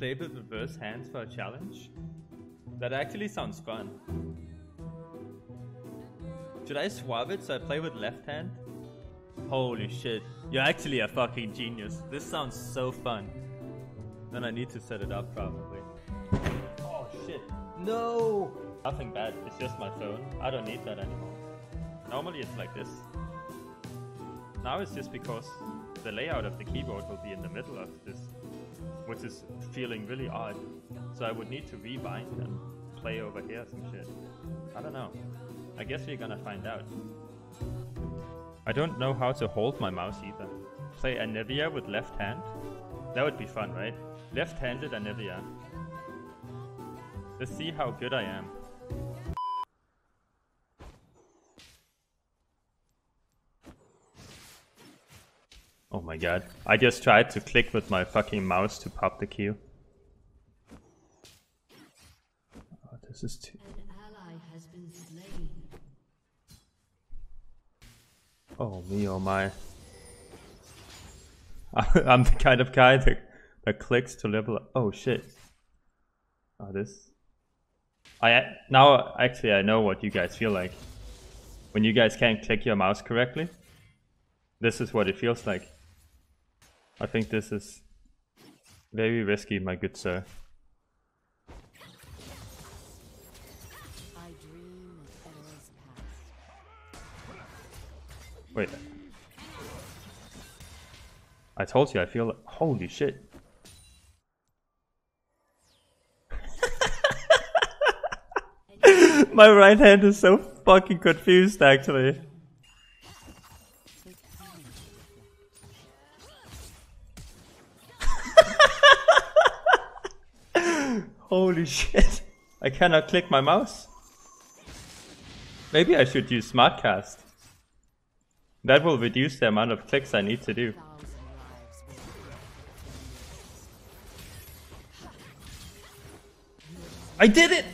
play with reverse hands for a challenge? That actually sounds fun. Should I swab it so I play with left hand? Holy shit, you're actually a fucking genius. This sounds so fun. Then I need to set it up probably. Oh shit, no! Nothing bad, it's just my phone. I don't need that anymore. Normally it's like this. Now it's just because the layout of the keyboard will be in the middle of this, which is feeling really odd. So I would need to rebind and play over here some shit. I don't know. I guess we're gonna find out. I don't know how to hold my mouse either. Play Anivia with left hand? That would be fun, right? Left-handed Anivia. Let's see how good I am. Oh my god. I just tried to click with my fucking mouse to pop the Q. Oh, this is too... An ally has been slain. Oh me, oh my. I'm the kind of guy that clicks to level up. Oh shit. Oh this. Now actually I know what you guys feel like. When you guys can't click your mouse correctly, this is what it feels like. I think this is very risky, my good sir. Wait. I told you I feel like... Holy shit. My right hand is so fucking confused actually. Holy shit. I cannot click my mouse. Maybe I should use SmartCast. That will reduce the amount of clicks I need to do. I did it!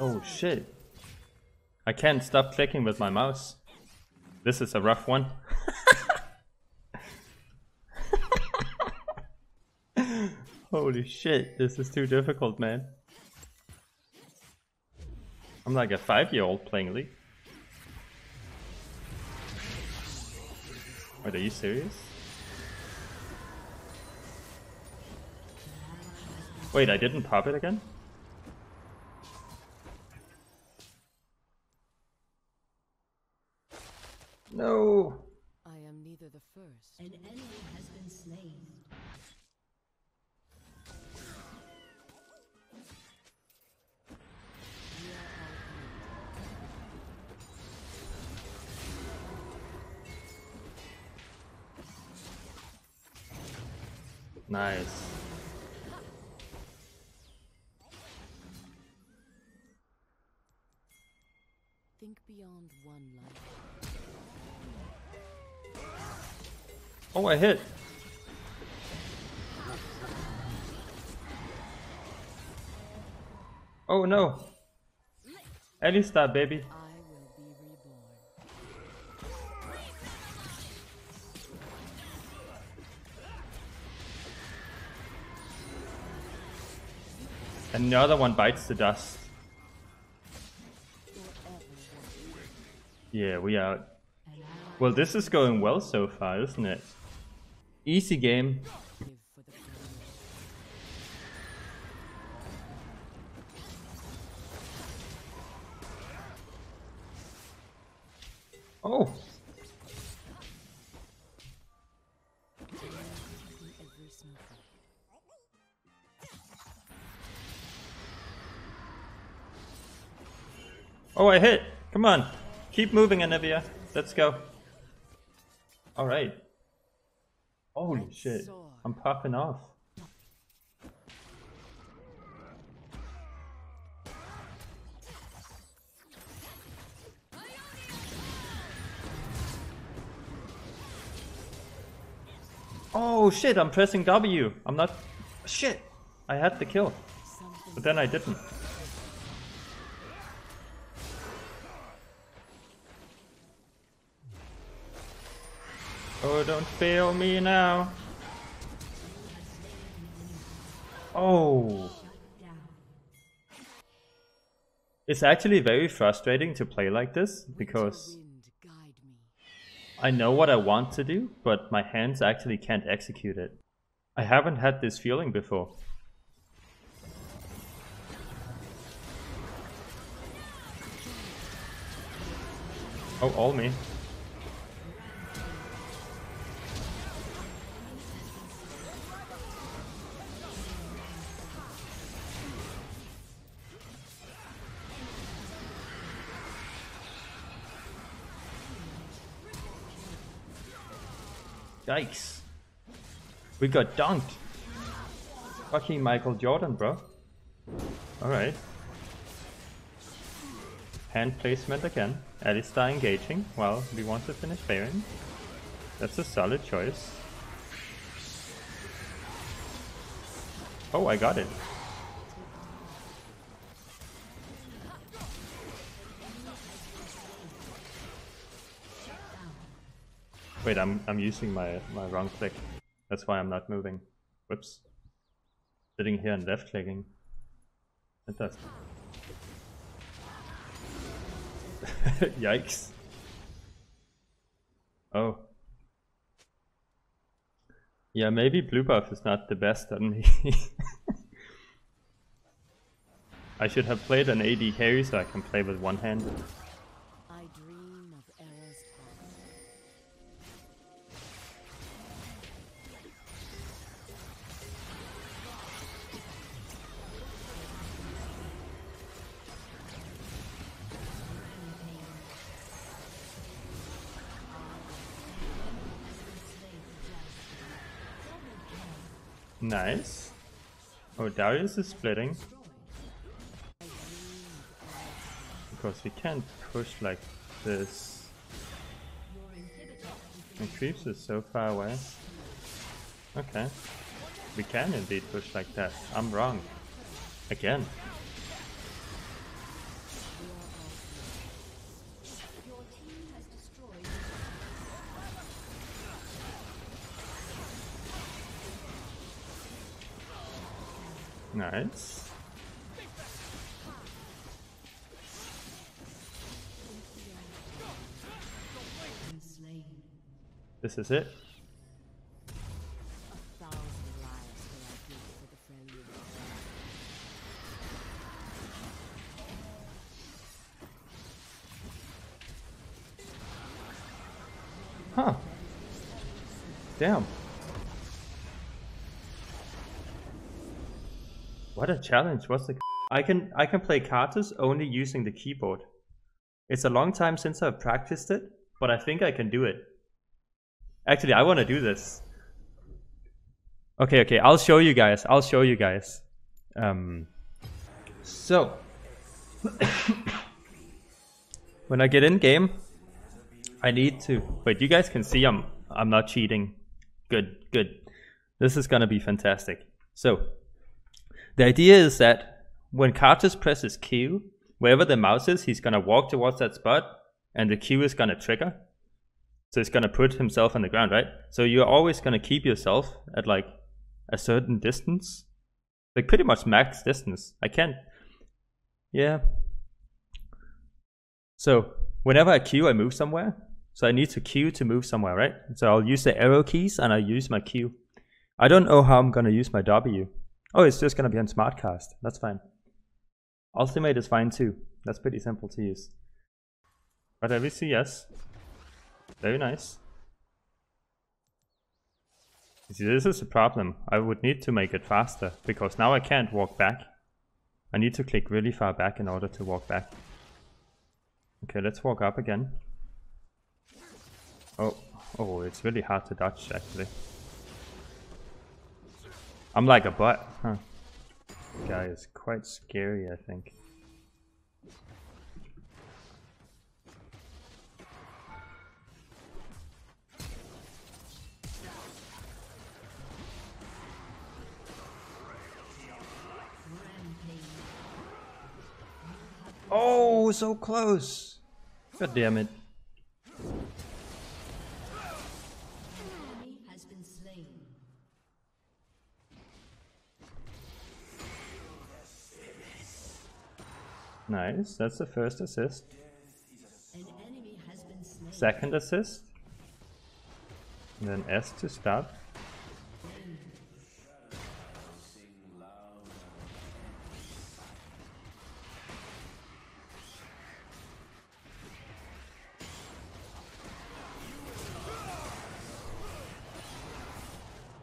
Oh shit. I can't stop clicking with my mouse. This is a rough one. Holy shit, this is too difficult, man. I'm like a 5-year-old playing League. Wait, are you serious? Wait, I didn't pop it again? No. I am neither the first. An enemy has been slain. Nice. Think beyond one life. Oh, I hit. Oh no. Alistair, baby. I will be reborn. Another one bites the dust. Yeah, we out. Well, this is going well so far, isn't it? Easy game. Oh! Oh, I hit! Come on! Keep moving, Anivia. Let's go. Alright. Holy shit, I'm popping off. Oh shit, I'm pressing W. I'm not... Shit! I had the kill. But then I didn't. Oh, don't fail me now. Oh. It's actually very frustrating to play like this because I know what I want to do, but my hands actually can't execute it. I haven't had this feeling before. Oh, all me. Yikes. We got dunked. Fucking Michael Jordan, bro. Alright. Hand placement again. Alistair engaging. Well, we want to finish pairing. That's a solid choice. Oh, I got it. Wait, I'm using my wrong click. That's why I'm not moving. Whoops. Sitting here and left clicking. It does. Yikes. Oh. Yeah, maybe blue buff is not the best on me. I should have played an AD carry so I can play with one hand. Nice. Oh, Darius is splitting. Because we can't push like this. And creeps is so far away. Okay. We can indeed push like that. I'm wrong. Again. Nice. This is it. Huh. Damn. What a challenge, what's the... I can play Karthus only using the keyboard. It's a long time since I've practiced it, but I think I can do it. Actually, I want to do this. Okay, I'll show you guys. So... When I get in game, I need to... Wait, you guys can see I'm not cheating. Good. This is gonna be fantastic. So... The idea is that when Karthus presses Q, wherever the mouse is, he's gonna walk towards that spot, and the Q is gonna trigger. So he's gonna put himself on the ground, right? So you're always gonna keep yourself at like a certain distance, like pretty much max distance. I can't, yeah. So whenever I Q, I move somewhere. So I need to Q to move somewhere, right? So I'll use the arrow keys and I use my Q. I don't know how I'm gonna use my W. Oh, it's just gonna be on SmartCast. That's fine. Ultimate is fine too. That's pretty simple to use. But I will see, yes. Very nice. You see, this is a problem. I would need to make it faster because now I can't walk back. I need to click really far back in order to walk back. Okay, let's walk up again. Oh, it's really hard to dodge actually. I'm like a bot, huh? This guy is quite scary, I think. Oh, so close. God damn it. Nice, that's the first assist. Second assist. And then S to start.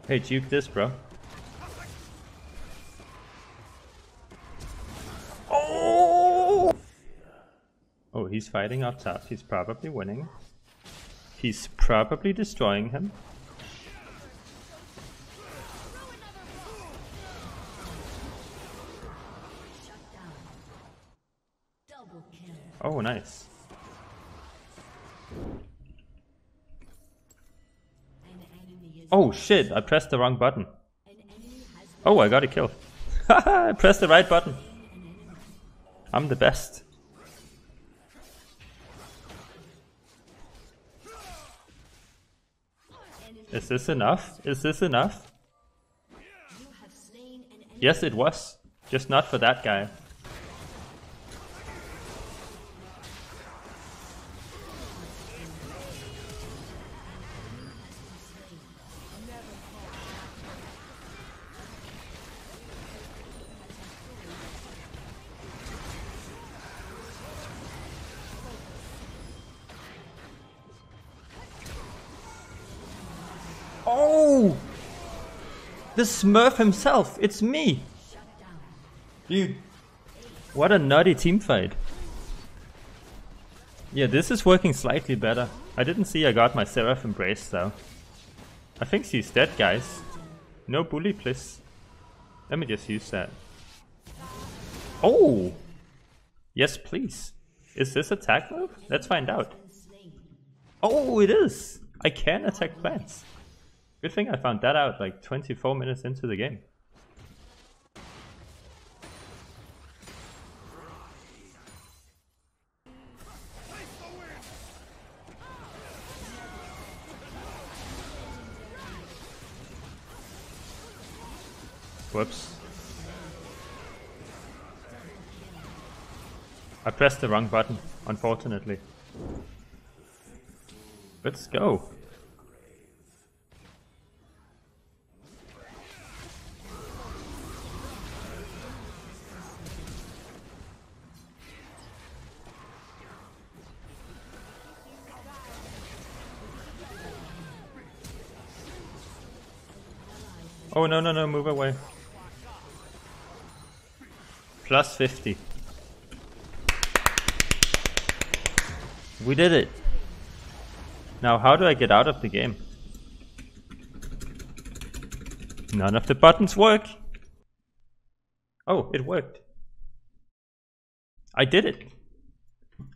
Hey, juke this, bro. Oh, he's fighting up top. He's probably winning. He's probably destroying him. Oh, nice. Oh shit, I pressed the wrong button. Oh, I got a kill. I pressed the right button. I'm the best. Is this enough? Is this enough? Yes, it was. Just not for that guy. Oh! The Smurf himself! It's me! Dude. What a nutty teamfight. Yeah, this is working slightly better. I didn't see I got my Seraph Embrace though. I think she's dead, guys. No bully, please. Let me just use that. Oh! Yes, please. Is this attack move? Let's find out. Oh, it is! I can attack plants. Good thing I found that out like 24 minutes into the game. Whoops. I pressed the wrong button, unfortunately. Let's go. Oh, no, no, no, move away. Plus 50. We did it. Now, how do I get out of the game? None of the buttons work. Oh, it worked. I did it.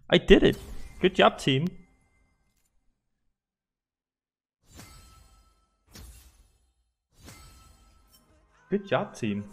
I did it. Good job, team. Good job, team.